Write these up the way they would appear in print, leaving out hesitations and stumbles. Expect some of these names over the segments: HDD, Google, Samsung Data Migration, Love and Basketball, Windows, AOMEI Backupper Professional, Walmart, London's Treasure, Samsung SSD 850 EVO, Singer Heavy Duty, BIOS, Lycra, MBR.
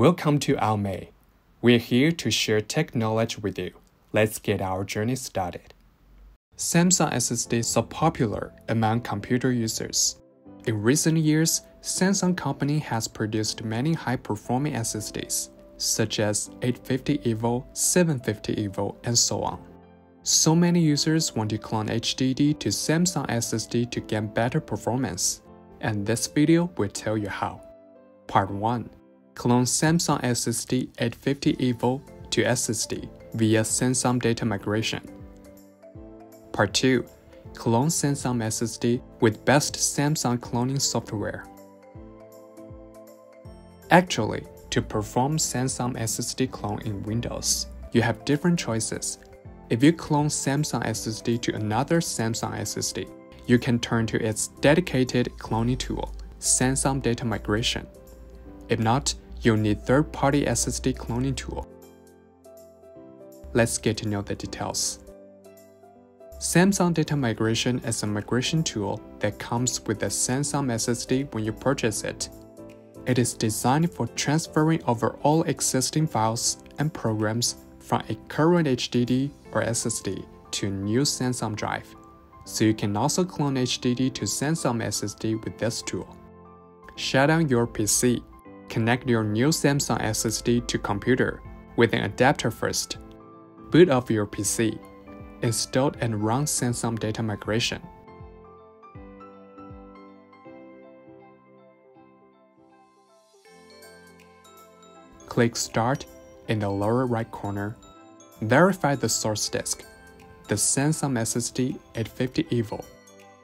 Welcome to AOMEI. We're here to share tech knowledge with you. Let's get our journey started. Samsung SSDs are popular among computer users. In recent years, Samsung company has produced many high-performing SSDs, such as 850 EVO, 750 EVO, and so on. So many users want to clone HDD to Samsung SSD to gain better performance, and this video will tell you how. Part 1. Clone Samsung SSD 850 EVO to SSD via Samsung Data Migration. Part 2. Clone Samsung SSD with best Samsung cloning software. Actually, to perform Samsung SSD clone in Windows, you have different choices. If you clone Samsung SSD to another Samsung SSD, you can turn to its dedicated cloning tool, Samsung Data Migration. If not, you'll need third-party SSD cloning tool. Let's get to know the details. Samsung Data Migration is a migration tool that comes with the Samsung SSD when you purchase it. It is designed for transferring over all existing files and programs from a current HDD or SSD to a new Samsung drive, so you can also clone HDD to Samsung SSD with this tool. Shut down your PC. Connect your new Samsung SSD to computer with an adapter first. Boot up your PC. Install and run Samsung Data Migration. Click Start in the lower right corner. Verify the source disk, the Samsung SSD 850 EVO,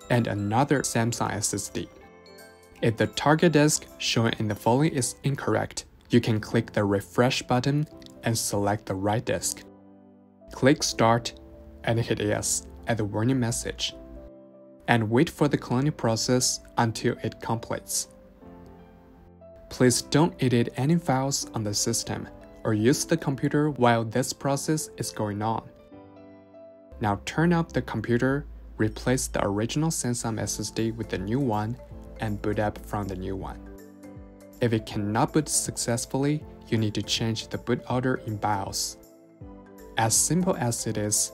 and another Samsung SSD. If the target disk shown in the following is incorrect, you can click the Refresh button and select the right disk. Click Start and hit Yes at the warning message, and wait for the cloning process until it completes. Please don't edit any files on the system or use the computer while this process is going on. Now turn off the computer, replace the original Samsung SSD with the new one, and boot up from the new one. If it cannot boot successfully, you need to change the boot order in BIOS. As simple as it is,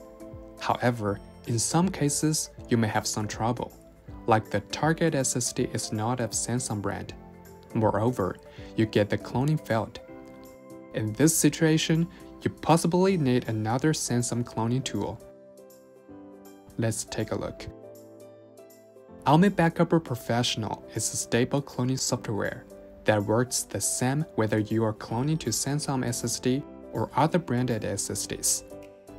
however, in some cases, you may have some trouble, like the target SSD is not of Samsung brand. Moreover, you get the cloning failed. In this situation, you possibly need another Samsung cloning tool. Let's take a look. AOMEI Backupper Professional is a stable cloning software that works the same whether you are cloning to Samsung SSD or other branded SSDs.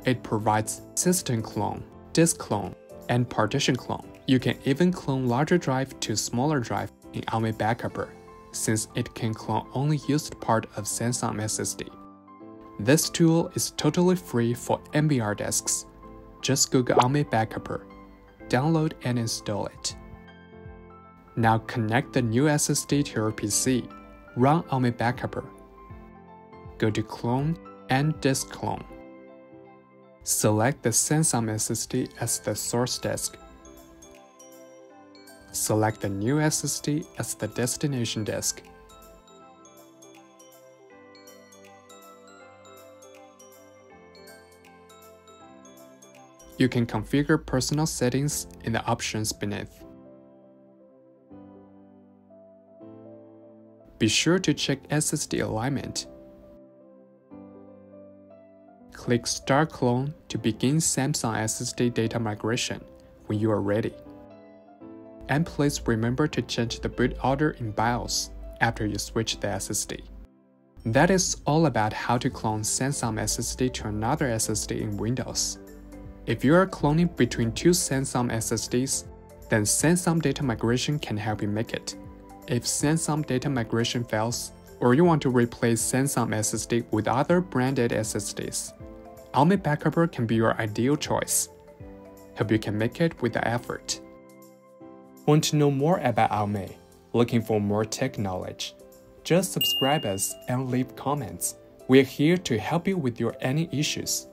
It provides system clone, disk clone, and partition clone. You can even clone larger drive to smaller drive in AOMEI Backupper, since it can clone only used part of Samsung SSD. This tool is totally free for MBR disks. Just Google AOMEI Backupper, download and install it. Now connect the new SSD to your PC, run AOMEI Backupper. Go to Clone and Disk Clone. Select the Samsung SSD as the source disk. Select the new SSD as the destination disk. You can configure personal settings in the options beneath. Be sure to check SSD alignment. Click Start Clone to begin Samsung SSD data migration when you are ready. And please remember to change the boot order in BIOS after you switch the SSD. That is all about how to clone Samsung SSD to another SSD in Windows. If you are cloning between two Samsung SSDs, then Samsung Data Migration can help you make it. If Samsung Data Migration fails, or you want to replace Samsung SSD with other branded SSDs, AOMEI Backupper can be your ideal choice. Hope you can make it with the effort. Want to know more about AOMEI? Looking for more tech knowledge? Just subscribe us and leave comments. We're here to help you with your any issues.